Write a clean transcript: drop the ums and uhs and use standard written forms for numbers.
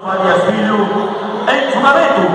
Maria Filho, en su cabello.